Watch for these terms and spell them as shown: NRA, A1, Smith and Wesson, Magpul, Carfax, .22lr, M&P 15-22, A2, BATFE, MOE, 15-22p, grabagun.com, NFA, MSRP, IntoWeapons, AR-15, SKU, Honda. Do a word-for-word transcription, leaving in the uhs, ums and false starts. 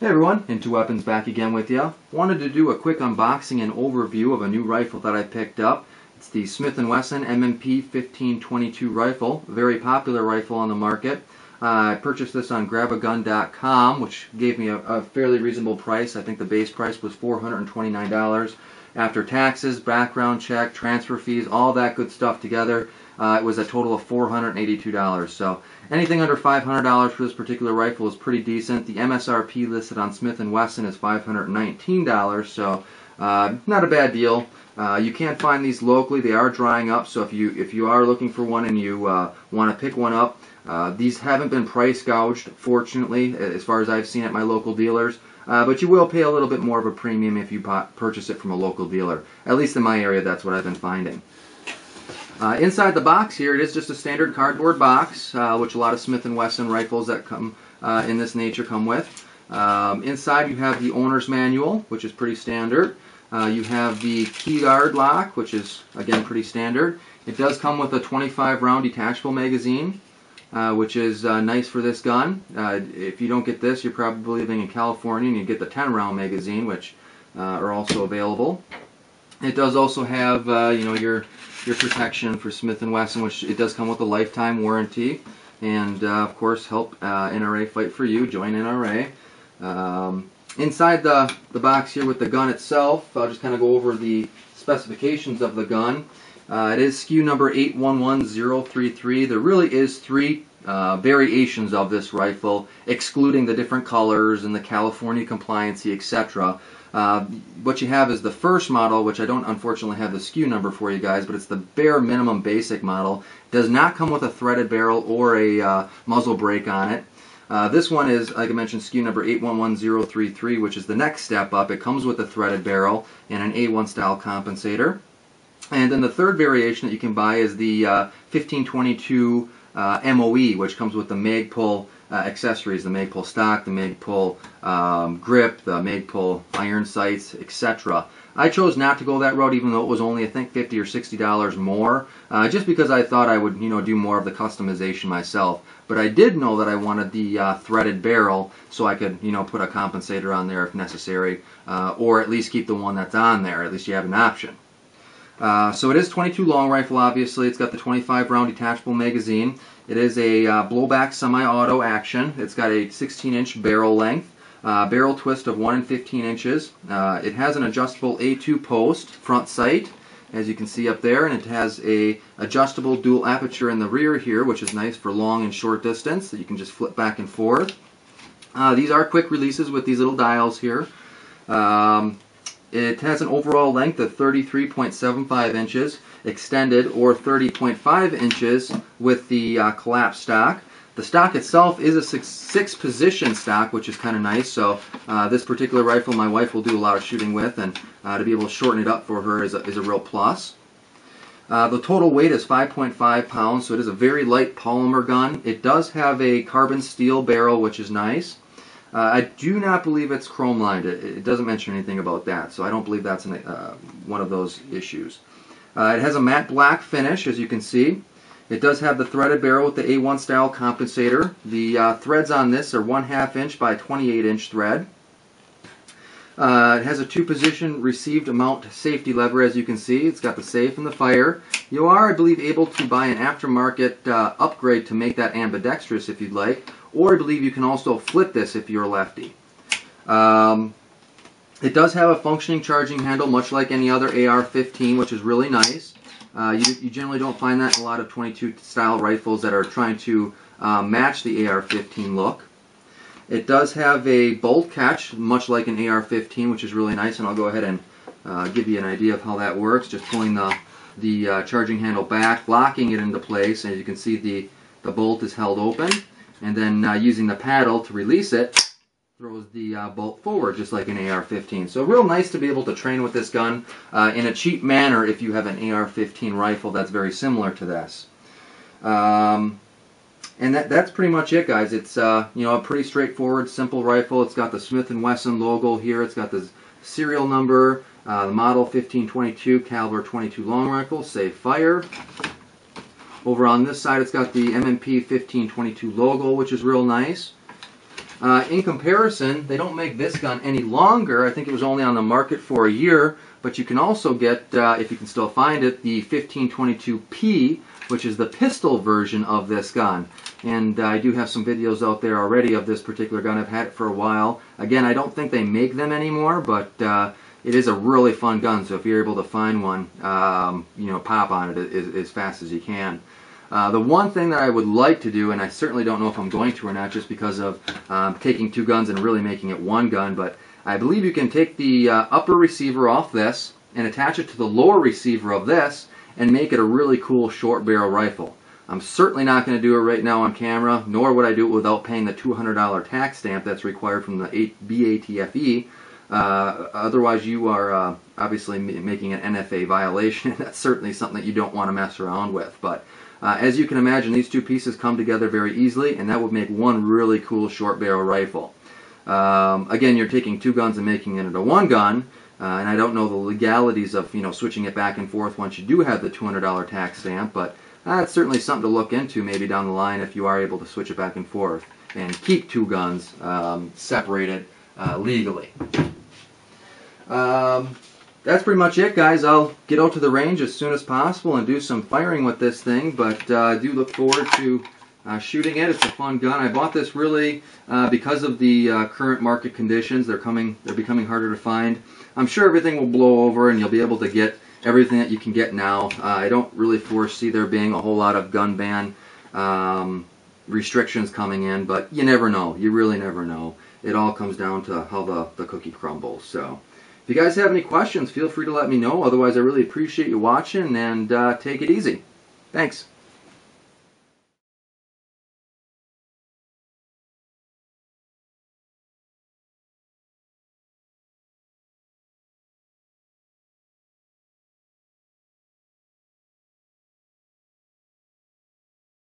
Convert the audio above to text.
Hey everyone, IntoWeapons back again with you. Wanted to do a quick unboxing and overview of a new rifle that I picked up. It's the Smith and Wesson M and P fifteen twenty-two rifle, a very popular rifle on the market. Uh, I purchased this on grab a gun dot com, which gave me a, a fairly reasonable price. I think the base price was four hundred twenty-nine dollars. After taxes, background check, transfer fees, all that good stuff together, uh, it was a total of four hundred eighty-two dollars. So anything under five hundred dollars for this particular rifle is pretty decent. The M S R P listed on Smith and Wesson is five hundred nineteen dollars, so uh, not a bad deal. Uh, you can't find these locally; they are drying up. So if you if you are looking for one and you uh, want to pick one up, uh, these haven't been price gouged, fortunately, as far as I've seen at my local dealers. Uh, but you will pay a little bit more of a premium if you purchase it from a local dealer. At least in my area, that's what I've been finding. Uh, inside the box here, it is just a standard cardboard box, uh, which a lot of Smith and Wesson rifles that come uh, in this nature come with. Um, inside you have the owner's manual, which is pretty standard. Uh, you have the key guard lock, which is, again, pretty standard. It does come with a twenty-five round detachable magazine, uh, which is uh, nice for this gun. Uh, if you don't get this, you're probably living in California and you get the ten round magazine, which uh, are also available. It does also have, uh, you know, your your protection for Smith and Wesson, which it does come with a lifetime warranty, and uh, of course help uh, N R A fight for you. Join N R A. Um, inside the the box here with the gun itself, I'll just kind of go over the specifications of the gun. Uh, it is S K U number eight one one zero three three. There really is three uh, variations of this rifle, excluding the different colors and the California compliancy, et cetera. Uh, what you have is the first model, which I don't unfortunately have the S K U number for you guys, but it's the bare minimum basic model. Does not come with a threaded barrel or a uh, muzzle brake on it. Uh, this one is, like I mentioned, S K U number eight one one zero three three, which is the next step up. It comes with a threaded barrel and an A one style compensator. And then the third variation that you can buy is the uh, fifteen twenty-two uh, M O E, which comes with the Magpul uh, accessories, the Magpul stock, the Magpul um, grip, the Magpul iron sights, et cetera. I chose not to go that route, even though it was only, I think, fifty or sixty dollars more, uh, just because I thought I would, you know, do more of the customization myself. But I did know that I wanted the uh, threaded barrel, so I could, you know, put a compensator on there if necessary, uh, or at least keep the one that's on there. At least you have an option. Uh, so it is twenty-two long rifle, obviously. It's got the twenty-five round detachable magazine. It is a uh, blowback semi-auto action. It's got a sixteen inch barrel length, uh, barrel twist of one and fifteen inches. Uh, it has an adjustable A two post front sight, as you can see up there, and it has a adjustable dual aperture in the rear here, which is nice for long and short distance that you can just flip back and forth. Uh, these are quick releases with these little dials here. Um, It has an overall length of thirty-three point seven five inches, extended, or thirty point five inches with the uh, collapsed stock. The stock itself is a six, six position stock, which is kind of nice. So uh, this particular rifle my wife will do a lot of shooting with, and uh, to be able to shorten it up for her is a, is a real plus. Uh, the total weight is five point five pounds, so it is a very light polymer gun. It does have a carbon steel barrel, which is nice. Uh, I do not believe it's chrome lined. It, it doesn't mention anything about that, so I don't believe that's an, uh, one of those issues. Uh, it has a matte black finish, as you can see. It does have the threaded barrel with the A one style compensator. The uh, threads on this are one half inch by twenty-eight inch thread. Uh, it has a two position received mount safety lever, as you can see. It's got the safe and the fire. You are, I believe, able to buy an aftermarket uh, upgrade to make that ambidextrous if you'd like. Or I believe you can also flip this if you're a lefty. Um, it does have a functioning charging handle, much like any other A R fifteen, which is really nice. Uh, you, you generally don't find that in a lot of twenty-two style rifles that are trying to uh, match the A R fifteen look. It does have a bolt catch, much like an A R fifteen, which is really nice, and I'll go ahead and uh, give you an idea of how that works. Just pulling the, the uh, charging handle back, locking it into place, and as you can see, the, the bolt is held open. And then uh, using the paddle to release it, throws the uh, bolt forward, just like an A R fifteen. So real nice to be able to train with this gun uh, in a cheap manner if you have an A R fifteen rifle that's very similar to this. Um, and that, that's pretty much it, guys. It's uh, you know, a pretty straightforward, simple rifle. It's got the Smith and Wesson logo here. It's got the serial number, uh, the model fifteen twenty-two, caliber twenty-two long rifle, safe fire. Over on this side, it's got the M and P fifteen twenty-two logo, which is real nice. Uh, in comparison, they don't make this gun any longer. I think it was only on the market for a year, but you can also get, uh, if you can still find it, the fifteen twenty-two P, which is the pistol version of this gun. And uh, I do have some videos out there already of this particular gun. I've had it for a while. Again, I don't think they make them anymore, but uh, it is a really fun gun, so if you're able to find one, um, you know, pop on it as, as fast as you can. Uh, the one thing that I would like to do, and I certainly don't know if I'm going to or not, just because of um, taking two guns and really making it one gun, but I believe you can take the uh, upper receiver off this and attach it to the lower receiver of this and make it a really cool short barrel rifle. I'm certainly not going to do it right now on camera, nor would I do it without paying the two hundred dollar tax stamp that's required from the B A T F E. Uh, otherwise, you are uh, obviously making an N F A violation. That's certainly something that you don't want to mess around with. But uh, as you can imagine, these two pieces come together very easily, and that would make one really cool short barrel rifle. Um, again, you're taking two guns and making it into one gun, uh, and I don't know the legalities of, you know, switching it back and forth once you do have the two hundred dollar tax stamp, but that's certainly something to look into maybe down the line if you are able to switch it back and forth and keep two guns um, separated uh, legally. Um, that's pretty much it, guys. I'll get out to the range as soon as possible and do some firing with this thing, but uh, I do look forward to uh, shooting it. It's a fun gun. I bought this really uh, because of the uh, current market conditions. They're coming, they're becoming harder to find. I'm sure everything will blow over and you'll be able to get everything that you can get now. Uh, I don't really foresee there being a whole lot of gun ban um, restrictions coming in, but you never know. You really never know. It all comes down to how the, the cookie crumbles, so. If you guys have any questions, feel free to let me know. Otherwise, I really appreciate you watching, and uh, take it easy. Thanks.